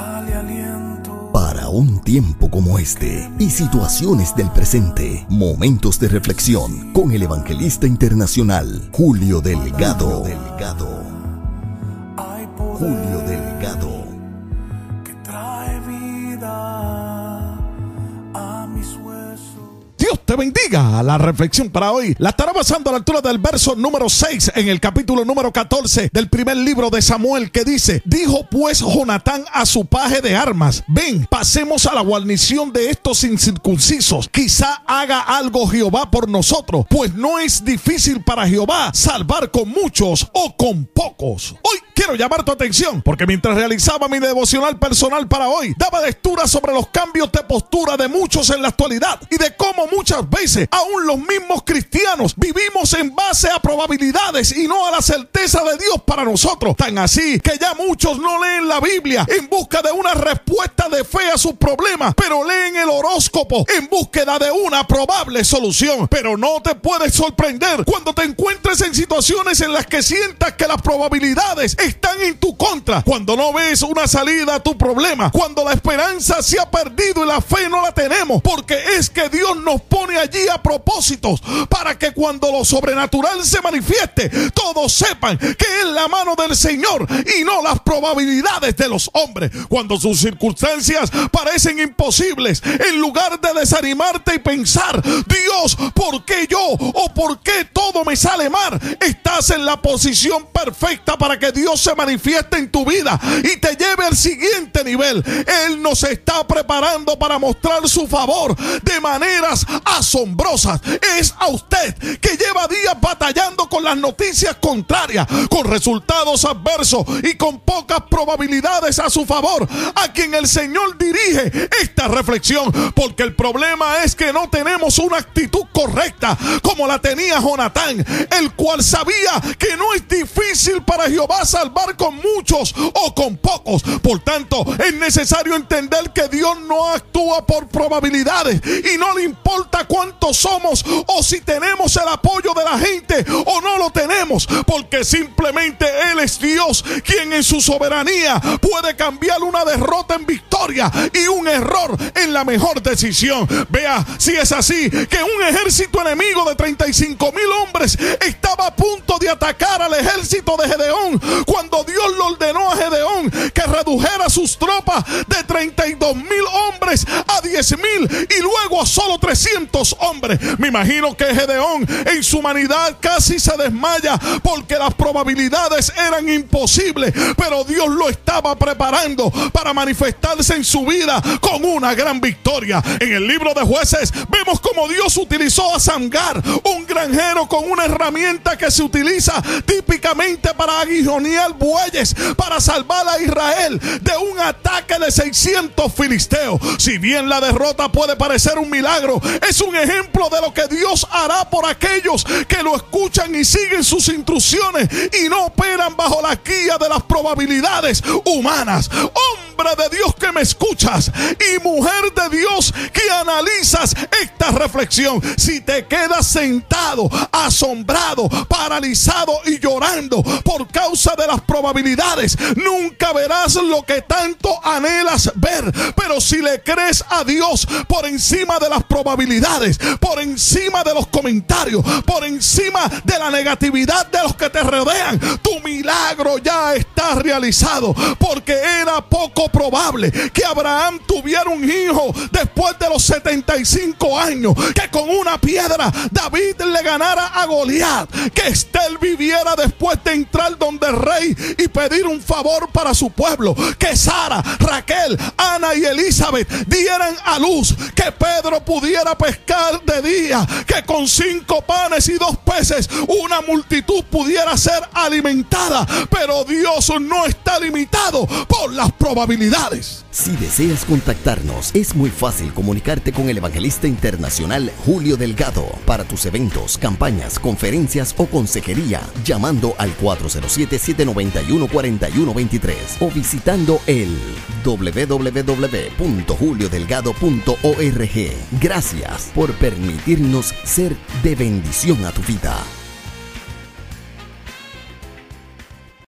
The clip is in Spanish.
sale aliento. Para un tiempo como este y situaciones del presente, Momentos de Reflexión con el evangelista internacional Julio Delgado. Hay poder, Julio Delgado, que trae vida a mis huesos. Dios te bendiga. La reflexión para hoy la estará basando a la altura del verso número 6 en el capítulo número 14 del primer libro de Samuel, que dice: dijo pues Jonatán a su paje de armas: ven, pasemos a la guarnición de estos incircuncisos, quizá haga algo Jehová por nosotros, pues no es difícil para Jehová salvar con muchos o con pocos. Hoy quiero llamar tu atención porque mientras realizaba mi devocional personal para hoy, daba lectura sobre los cambios de postura de muchos en la actualidad y de cómo muchas veces aún los mismos cristianos vivimos en base a probabilidades y no a la certeza de Dios para nosotros. Tan así que ya muchos no leen la Biblia en busca de una respuesta de fe a sus problemas, pero leen el horóscopo en búsqueda de una probable solución. Pero no te puedes sorprender cuando te encuentres en situaciones en las que sientas que las probabilidades están en tu contra, cuando no ves una salida a tu problema, cuando la esperanza se ha perdido y la fe no la tenemos, porque es que Dios nos pone allí a propósitos para que cuando lo sobrenatural se manifieste, todos sepan que es la mano del Señor y no las probabilidades de los hombres. Cuando sus circunstancias parecen imposibles, en lugar de desanimarte y pensar, Dios, ¿por qué yo? ¿O por qué todo me sale mal? Estás en la posición perfecta para que Dios se manifiesta en tu vida y te lleve al siguiente nivel. Él nos está preparando para mostrar su favor de maneras asombrosas. Es a usted que lleva días batallando con las noticias contrarias, con resultados adversos y con pocas probabilidades a su favor, a quien el Señor dirige esta reflexión, porque el problema es que no tenemos una actitud correcta como la tenía Jonatán, el cual sabía que no es difícil para Jehová salvar con muchos o con pocos. Por tanto, es necesario entender que Dios no actúa por probabilidades y no le importa cuántos somos o si tenemos el apoyo de la gente o no lo tenemos, porque simplemente Él es Dios, quien en su soberanía puede cambiar una derrota en victoria y un error en la mejor decisión. Vea si es así que un ejército enemigo de 35,000 hombres estaba a punto de atacar al ejército de Gedeón cuando Dios le ordenó a Gedeón que redujera sus tropas de 32,000 hombres a 10,000 y luego a solo 300 hombres. Me imagino que Gedeón en su humanidad casi se desmaya porque las probabilidades eran imposibles, pero Dios lo estaba preparando para manifestarse en su vida con una gran victoria. En el libro de Jueces vemos cómo Dios utilizó a Samgar, un granjero con una herramienta que se utiliza típicamente para aguijonear bueyes, para salvar a Israel de un ataque de 600 filisteos. Si bien la derrota puede parecer un milagro, es un ejemplo de lo que Dios hará por aquellos que lo escuchan y siguen sus instrucciones y no operan bajo la guía de las probabilidades humanas. Hombre de Dios que me escuchas y mujer de Dios que analizas esta reflexión, si te quedas sentado, asombrado, paralizado y llorando por causa de las probabilidades, nunca verás lo que tanto anhelas ver. Pero si le crees a Dios por encima de las probabilidades, por encima de los comentarios, por encima de la negatividad de los que te rodean, tu milagro ya está realizado, porque era poco probable que Abraham tuviera un hijo después de los 75 años, que con una piedra David le ganara a Goliat, que Estel viviera después de entrar donde el rey y pedir un favor para su pueblo, que Sara, Raquel, Ana y Elizabeth dieran a luz, que Pedro pudiera pescar de día, que con 5 panes y 2 peces una multitud pudiera ser alimentada. Pero Dios no está limitado por las probabilidades. Si deseas contactarnos, es muy fácil comunicarte con el evangelista internacional Julio Delgado para tus eventos, campañas, conferencias o consejería, llamando al 407-791-4123 o visitando el www.juliodelgado.org. Gracias por permitirnos ser de bendición a tu vida.